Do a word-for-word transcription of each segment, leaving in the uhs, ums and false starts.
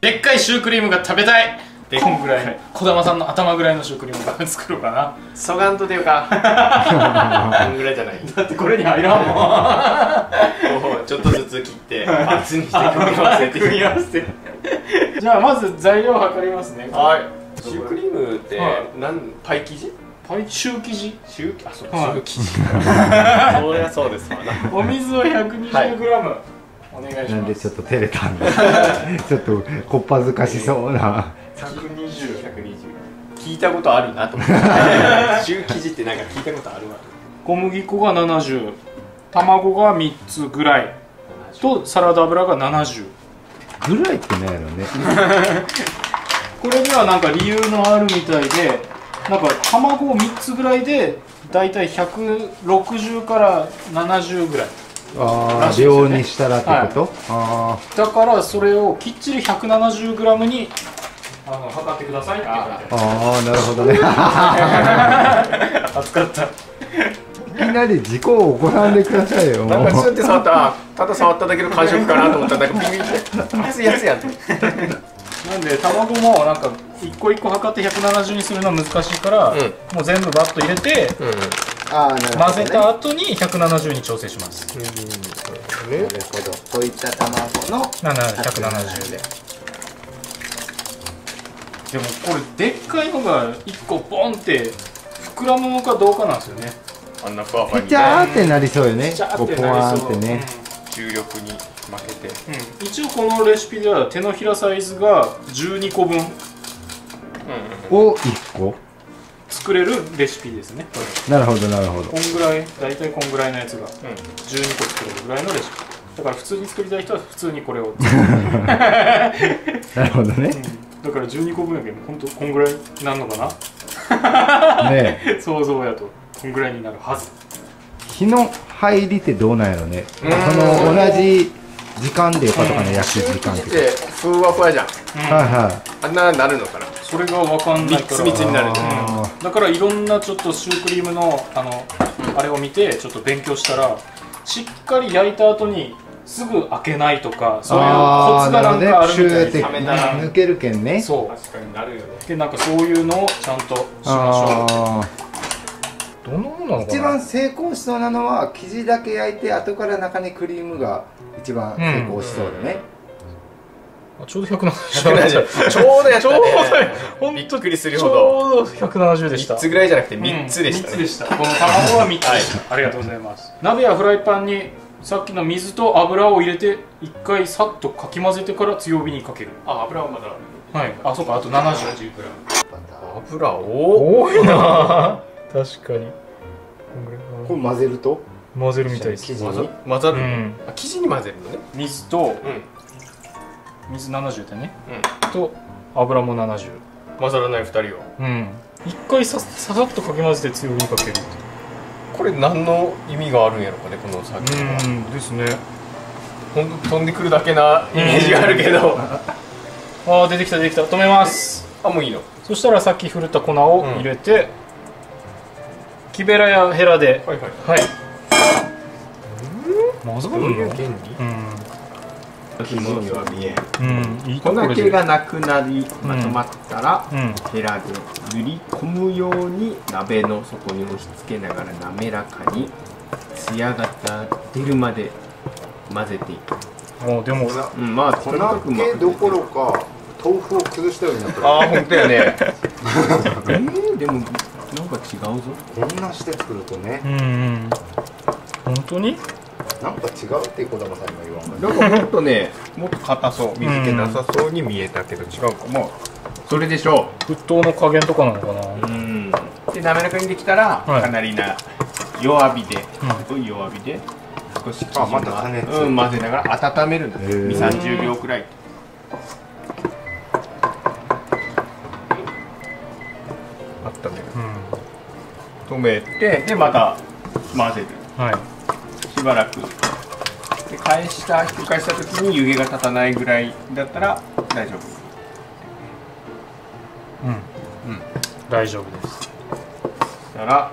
でっかいシュークリームが食べたい。でこんぐらい、児玉さんの頭ぐらいのシュークリーム作ろうかな。そがんとていうかこんぐらいじゃない、だってこれに入らんもん。ちょっとずつ切って厚にして組み合わせて。じゃあまず材料を測りますね。はい。シュークリームって何、パイ生地、パイシュー生地、シュー、あ、そう、シュー生地。そりゃそうですわな。お水を ひゃくにじゅうグラム お願いします。なんでちょっと照れたんだ、ちょっとこっぱずかしそうな。ひゃくにじゅう、ひゃくにじゅう聞いたことあるなと思って。シュー生地ってなんか聞いたことあるわ。小麦粉がななじゅう、卵がみっつぐらいとサラダ油がななじゅうぐらいってないのね。これにはなんか理由のあるみたいで、なんか卵をみっつぐらいでだいたいひゃくろくじゅうからななじゅうぐらい。ああ、量にしたらってこと、はい、だからそれをきっちり ひゃくななじゅうグラム にあの測ってくださいって言われて。ああ、なるほどね。暑かった。いきなり事故を行わんでくださいよ。なんかそうやって触ったら、ただ触っただけの感触かなと思ったら、なんかビビって熱いやつやん。なんで卵もなんか一個一個測ってひゃくななじゅうにするのは難しいから、うん、もう全部バッと入れて、うん、あね、混ぜた後にひゃくななじゅうに調整します。うん、なるほど。こういった卵のひゃくななじゅうで。でもこれでっかいのがいっこボンって膨らむのかどうかなんですよね。あんなふわふわにピチャーってなりそうよね。ピチャーってなりそう、重力に負けて。一応このレシピでは手のひらサイズがじゅうにこぶんをいっこ作れるレシピですね。なるほどなるほど。こんぐらい、大体こんぐらいのやつがじゅうにこ作れるぐらいのレシピだから、普通に作りたい人は普通にこれを。なるほどね。だからじゅうにこぶんやけど、本当こんぐらいなんのかな。ねえ、想像やとこんぐらいになるはず。火の入りってどうなんやろね。その同じ時間でパトカーの焼く時間って、ふわふわじゃん。はいはい。あんななるのかな。それがわかんないから。密密になる。だからいろんなちょっとシュークリームのあのあれを見てちょっと勉強したら、しっかり焼いた後に。すぐ開けないとか、そういうコツがなんかあるみたいで、抜けるけんね。そう、確かになるよね。で、なんかそういうのをちゃんとしましょう。どのものなのかな。一番成功しそうなのは生地だけ焼いて、後から中にクリームが一番成功しそうだね。ちょうどひゃくななじゅう、ちょうどやったね。びっくりするほどちょうどひゃくななじゅうでした。みっつぐらいじゃなくてみっつでした。みっつでした。この卵はみっつでした。ありがとうございます。鍋やフライパンにさっきの水と油を入れて一回さっとかき混ぜてから強火にかける。あ、油はまだ。はい。あ、そうか。あとななじゅうグラム。油多いな。確かに。これ混ぜると？混ぜるみたいです。生地に混ざる。あ、生地に混ぜるのね。水と水ななじゅうだね。と油もななじゅう。混ざらないふたりを。うん。一回さささっとかき混ぜて強火にかける。これ何の意味があるんやろかね、この作業は。うんですね。ほんと飛んでくるだけなイメージがあるけど。ああ、出てきた出てきた。止めます。あ、もういいの。そしたらさっきふるった粉を入れて、うん、木べらやヘラで、はいはいはい、混ざるの。どういう原理？気持ちは見えん。粉気がなくなりまとまったら、ヘラで塗り込むように鍋の底に押し付けながら滑らかに艶が出るまで混ぜていく。もうでも、まあ粉気どころか豆腐を崩したようになった。ああ、本当やね。え、でもなんか違うぞ。こんなして作るとね。本当に？なんか違うって児玉さんが言わんかった。なんかもっとね、もっと硬そう、水気なさそうに見えたけど、違うかも。それでしょう。沸騰の加減とかなのかな。うん。で、滑らかにできたら、かなりな弱火で、弱火で少しあ、また加熱。うん、混ぜながら温めるんだ。にじゅう、さんじゅうびょうくらい。あったね。うん。止めて、でまた混ぜる。はい。しばらくで返したひっくり返した時に湯気が立たないぐらいだったら大丈夫。うんうん、大丈夫です。そしたら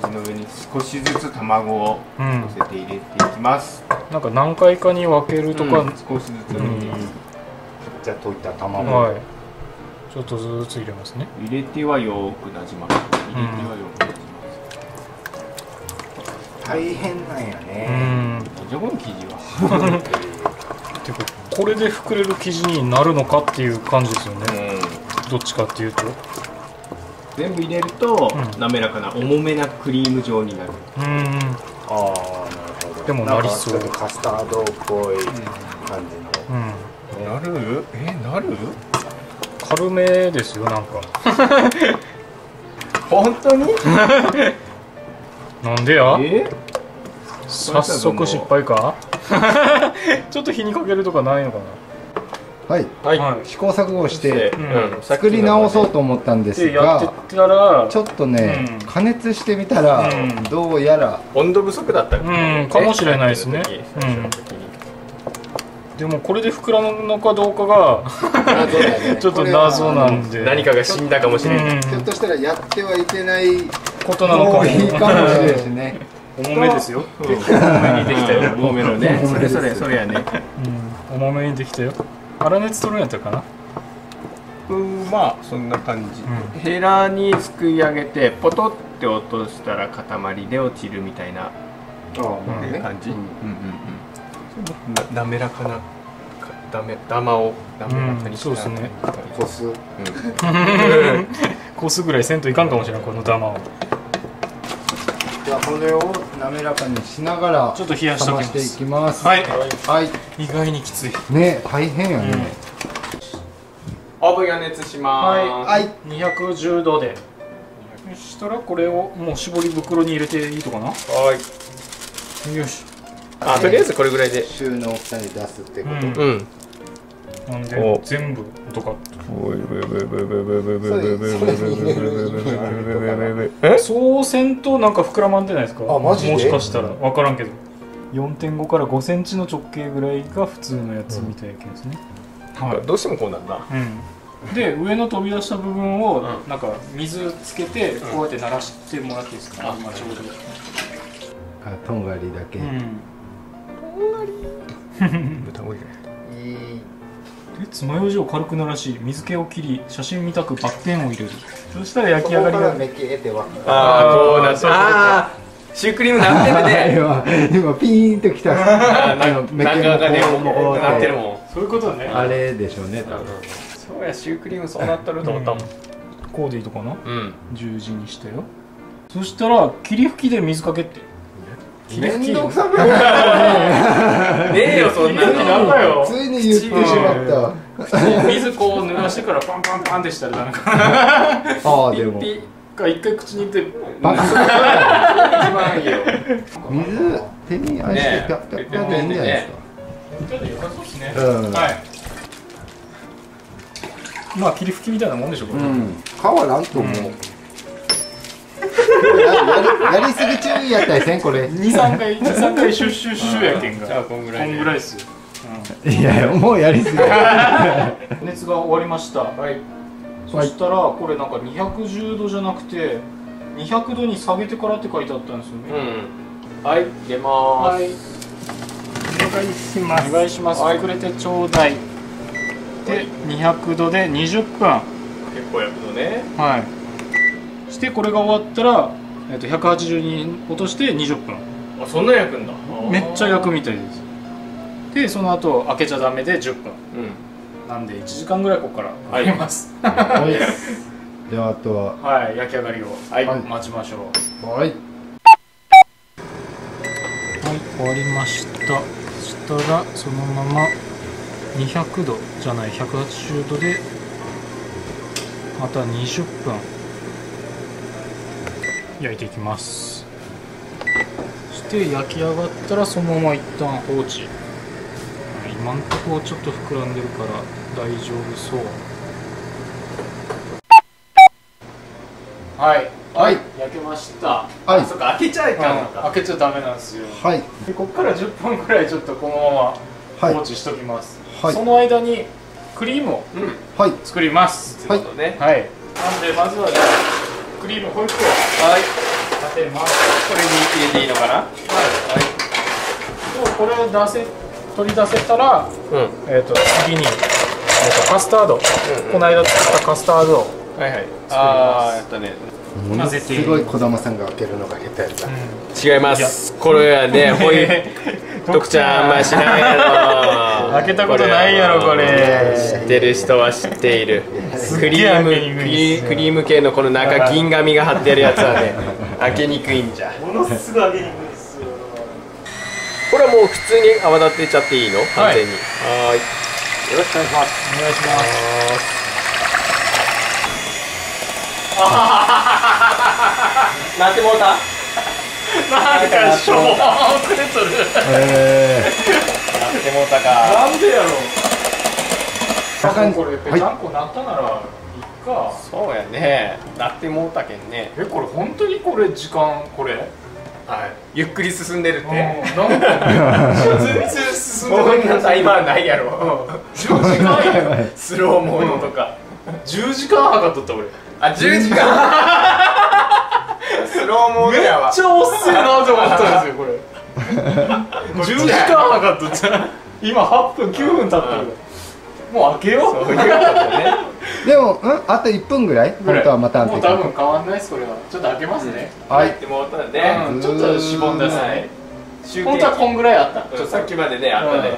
生地の上に少しずつ卵をのせて入れていきます、うん、なんか何回かに分けるとか、うん、少しずつ入れていきます、うん、じゃあ溶いた卵、はい、ちょっとずつ入れますね。入れてはよくなじます。入れてはよくなじます、うん、大変なんやね、うん、じゃこの生地はていうかこれで膨れる生地になるのかっていう感じですよね、うん、どっちかっていうと全部入れると、うん、滑らかな重めなクリーム状になる。うん、ああ、なるほど。でもなりそう。カスタードっぽい感じの。うん、なる？え、なる？軽めですよ、なんか。本当に？なんでや？え？早速失敗か？ちょっと火にかけるとかないのかな？はい、はい、試行錯誤して作り直そうと思ったんですが、ちょっとね加熱してみたらどうやら温度不足だったかもしれないですね。でもこれで膨らむのかどうかがちょっと謎なんで、何かが死んだかもしれない。ひょっとしたらやってはいけないことなのかもしれないしね。重めですよ。重めにできたよ。重めのね。それそれそれやね。重めにできたよ。粗熱取るんやったかな。うん、まあそんな感じ、うん、ヘラにすくい上げてポトって落としたら塊で落ちるみたいな感じ。滑らかなダメダマを滑らかにしながら、うん、そうですね、こす、うん、こすぐらいせんといかんかもしれない、このダマを。じゃあこれを滑らかにしながらちょっと冷やしていきます。はい、はい、意外にきついね。大変やね、うん、オーブン予熱します。はい、にひゃくじゅうどで。そしたらこれをもう絞り袋に入れていいとかな。はいよし、あ、とりあえずこれぐらいで収納蓋に出すってこと。うん、なんで全部とかそうせんとなんか膨らまんでないですか。あ、マジで？もしかしたら分からんけど よんてんご からごセンチの直径ぐらいが普通のやつみたいなやつですね。どうしてもこうなんだ。で、上の飛び出した部分をなんか水つけてこうやって鳴らしてもらっていいですか。今ちょうどとんがりだけ、とんがり豚ゴリラいい。爪楊枝を軽くならし、水気を切り、写真見たくバッテンを入れる。そしたら焼き上がりが。ああ、こうなって。ああ、シュークリームなってるね。今、今ピーンときた。なんかね、もうなってるもん。そういうことね。あれでしょうね、多分。そうや、シュークリームそうなってると思ったもん。こうでいいとかな。うん。十字にしたよ。そしたら、霧吹きで水かけって。めんどくさくないねえよ、そんなの。ついに言ってしまった。水こう濡らしてからパンパンパンってしたらダメかな。ああ、でも一回口に入れてパンパンパンって一番いいよ。水手にあえしてピャッピャッピャッでいいんじゃないですか。ちょっとよかそうですね。はい、まあ霧吹きみたいなもんでしょこれ。変わらんと思う。やりすぎ注意やったりせん、これ。にさんかい、にさんかいシュッシュッシュやけんが。じゃあこんぐらいこんぐらいっすよ。いやいや、もうやりすぎ。熱が終わりました。はい。そしたらこれなんかにひゃくじゅうどじゃなくてにひゃくどに下げてからって書いてあったんですよね。うん。はい、出まーす。お願いします。お願いします。膨れてちょうだい。で、にひゃくどでにじゅっぷん。結構焼くのね。はい。してこれが終わったら、えっとひゃくはちじゅうに落としてにじゅっぷん。あ、そんな焼くんだ。めっちゃ焼くみたいです。でその後開けちゃダメでじゅっぷん、うん、なんでいちじかんぐらいここから入ります。ではあとは、はい、焼き上がりを、はい、待ちましょう。はい、はい、終わりました。そしたらそのままにひゃくどじゃないひゃくはちじゅうどでまたにじゅっぷん焼いていきます。そして焼き上がったらそのまま一旦放置。今んとこちょっと膨らんでるから大丈夫そう。はいはい、焼けました。はい、そっか、開けちゃいかんのか。開けちゃダメなんですよ。はい、でこっからじゅっぷんくらいちょっとこのまま放置しときます。その間にクリームを作ります。はい、はい、なんでまずはねクリームホイップを、はい、立てます。これに入れていいのかな。はい、はい、これを出せ取り出せたら、うん、えっと次に、えー、とカスタード、うん、うん、この間作ったカスタードを作ります。はいはい、ああやったね。ものすごい児玉さんが開けるのが下手やった、うん、違います。これはね、ほい徳ちゃんあんま知らんやろ。開けたことないやろこれ。知ってる人は知っている。クリームクリーム系のこの中銀紙が貼ってるやつはね、開けにくいんじゃ。ものすごい開けにくいですよ。これはもう普通に泡立てちゃっていいの、完全に。はい、よろしくお願いします。お願いします。なってもうた。なんかしょぼーんくれとる。ええ。なってもうたか。なんでやろ。確かにこれぺちゃんこなったならいいか。そうやね。なってもうたけんね。え、これ本当にこれ時間これ。はい。ゆっくり進んでるって。なんか全然進んでない。こんなタイマーないやろ。じゅうじかんや。スローモードとか。じゅうじかん測っとった俺。あ、じゅうじかん。スローモードやわ。めっちゃ遅いなと思ったんですよこれ。じゅうじかん測っとったら今はっぷんきゅうふん経った。もう開けよう。でも、うん、あといっぷんぐらい。本当はまたもう多分変わんないです。これはちょっと開けますね。はいってもらったらね、ちょっとしぼんださい。本当はこんぐらいあった。さっきまでねあったね。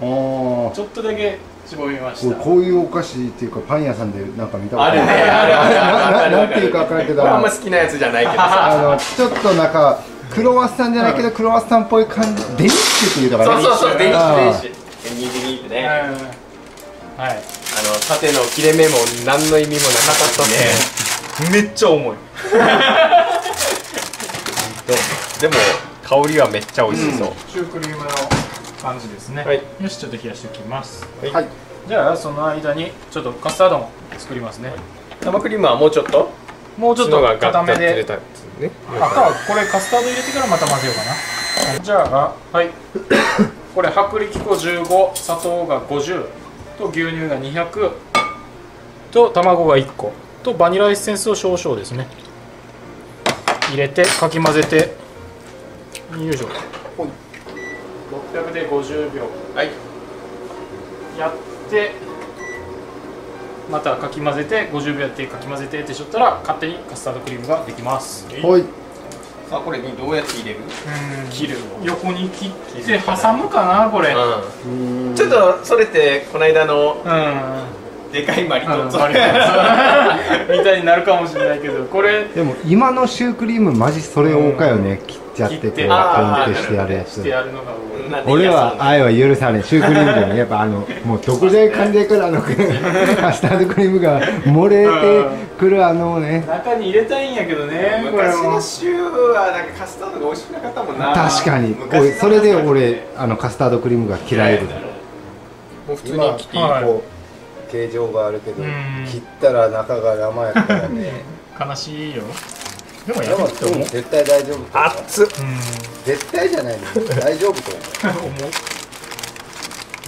ちょっとだけ絞りました。こういうお菓子っていうかパン屋さんでなんか見たことあるね。あるある。なんていうか書いてたらあんま好きなやつじゃないけどさ、あのちょっとなんかクロワッサンじゃないけどクロワッサンっぽい感じ。デニッシュっていうとかね。そうそうそう、デニッシュデニッシュデニッシュデニッシュね。はい、あの縦の切れ目も何の意味もなかったね。めっちゃ重い。でも香りはめっちゃ美味しそう。シュークリームの感じですね。はい、よし、ちょっと冷やしておきます。はい、じゃあその間にちょっとカスタードも作りますね。はい、生クリームはもうちょっと、もうちょっと固めで。赤はこれカスタード入れてからまた混ぜようかな。はい、じゃあはい、これ薄力粉じゅうご、砂糖がごじゅうと牛乳がにひゃくと卵がいっことバニラエッセンスを少々ですね。入れてかき混ぜて、よいしょ。ろっぴゃくでごじゅうびょう、はい、やってまたかき混ぜてごじゅうびょうやってかき混ぜてってしょったら勝手にカスタードクリームができます。はい、さあこれにどうやって入れる？切る、横に切って挟むかなこれ。ちょっとそれってこの間のでかいマリトッツォみたいになるかもしれないけど、これでも今のシュークリームマジそれ多かよね。切っちゃってこうポンってしてやるやつ。俺は愛は許されん。シュークリームでもやっぱあのもうどこで噛んでくるあのカスタードクリームが漏れてくるあのね、中に入れたいんやけどね。昔のシューはなんかカスタードが美味しくなかったもんな。確かにそれで俺あのカスタードクリームが嫌いで、もう普通に切っていいこう形状があるけど、切ったら中が生やからね。悲しいよ。でもやばいと思う。絶対大丈夫。熱っ。絶対じゃないの。大丈夫と思う。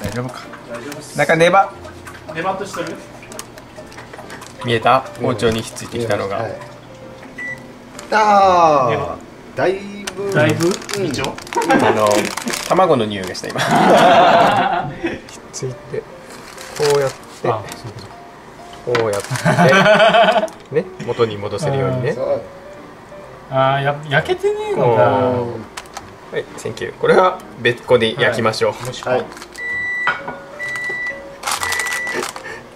大丈夫か。大丈夫です。中ネバ。ネバっとしてる。見えた？包丁にひっついてきたのが。ああ。だいぶ。だいぶ。以上。あの卵の匂いがした今。ひっついてこうやって。こうやってね、元に戻せるようにね。ああ、焼けてねえのか。はい、センキュー。これは別個で焼きましょう。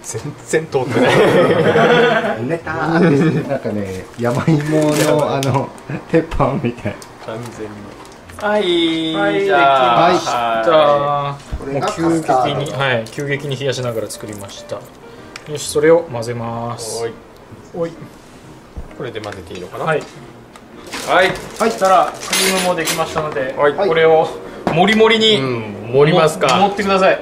全然通ってない。ネタなんかね、山芋のあの鉄板みたい。完全に。はい、じゃあ。急激に、はい、急激に冷やしながら作りました。よし、それを混ぜます。おい、これで混ぜていいのかな。はい。はい、はい、したら、クリームもできましたので、これをもりもりに盛りますか。盛ってください。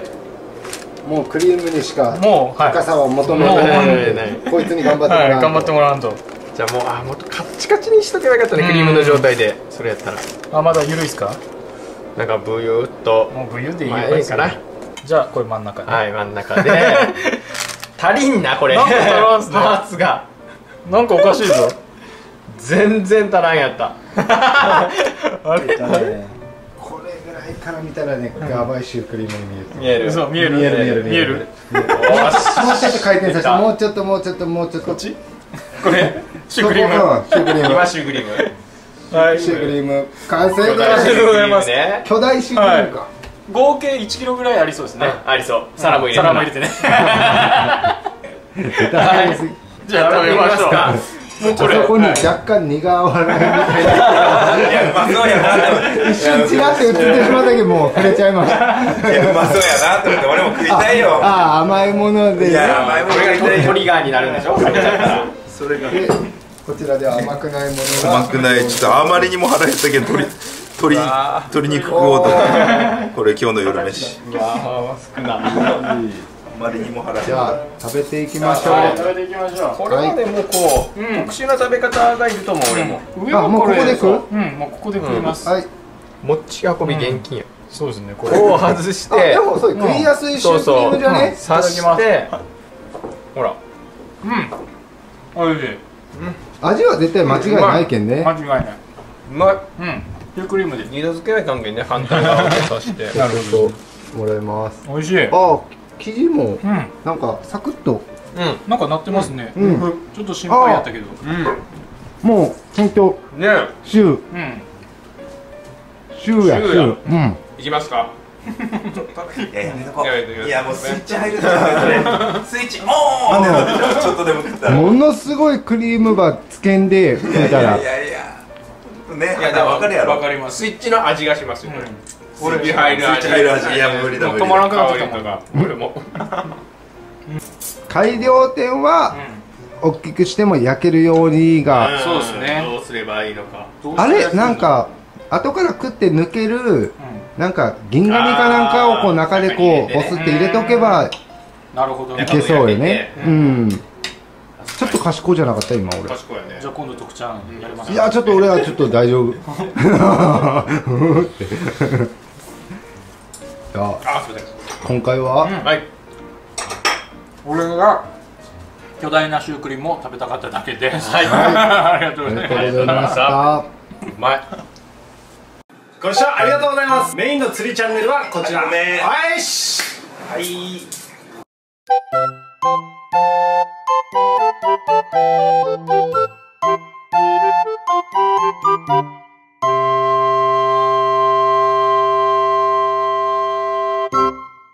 もうクリームにしか、もう高さは求めない。こいつに頑張ってもらう。頑張ってもらうと。じゃあ、もう、あ、もっとカッチカチにしとけなかったね、クリームの状態で、それやったら。あ、まだ緩いですか。なんかブユーっと、もうブユーでいいかな。じゃあこれ真ん中で、はい、真ん中で足りんなこれ。なんか足らんすね。パーツがなんかおかしいぞ。全然足らんやったあれだね、これぐらいから見たらね、ヤバいシュークリームに見える見えるそう見える見える見えるもうちょっと回転させて、もうちょっともうちょっともうちょっとこっちこれシュークリーム今シュークリームシュークリーム完成です。ありがとうございます。巨大シュークリームか合計いちキロぐらいありそうですね。ありそう、皿も入れてね。じゃあ食べましょう。そこに若干苦笑いみたいな、一瞬ちらっと映ってしまったけどもう触れちゃいました。うまそうやなと思って、俺も食いたいよ。ああ、甘いものでトリガーになるんでしょ。それがこちらでは甘くないものが、甘くない、ちょっとあまりにも腹減ったけど鶏肉食おうと思って、これ今日の夜飯。うわ少ないじゃあ食べていきましょう。食べていきましょう。これはねもうこう特殊な食べ方がいると思う。俺も上はこれで食う。うん、もうここで食います。持ち運び現金や。そうですね、これを外して、でもそう食いやすいシュークリームじゃね。刺してほら、うん、おいしい。味は絶対間違いないけんね。間違いない、うまい。うん、シュークリームで二度漬けない関係ね。反対側に刺してなるほどもらいます。おいしい。あ生地もなんかサクッと、うん、なんかなってますね。ちょっと心配やったけど、もう本当ね、シューシューやシュー。いきますか。いややめとこう。いやもうスイッチ入るんだね。スイッチオン。ちょっとでも食ったらものすごいクリームがつけんでみたいな。いやいやね、いやわかるやろ。わかります。スイッチの味がしますよ。俺ビハイル味、いや無理だ無理だ。止まらなくなってきたもんな。俺も改良点は大きくしても焼けるようにが、そうですね。どうすればいいのか。あれなんか後から食って抜けるなんか銀紙かなんかをこう中でこうボスって入れとけばいけそうよね。うん、ちょっと賢いじゃなかった今俺。賢いね。じゃあ今度特ちゃんやりますか。いやちょっと俺はちょっと大丈夫。あ、すみません。今回は、うん、はい、俺が巨大なシュークリームを食べたかっただけです。はい、ありがとうございました。ありがとうございました。うまい。ご視聴ありがとうございます。メインの釣りチャンネルはこちら。はい。はい。